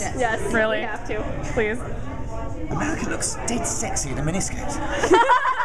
Yes. Yes, really. You have to. Please. America looks dead sexy in a miniskirt.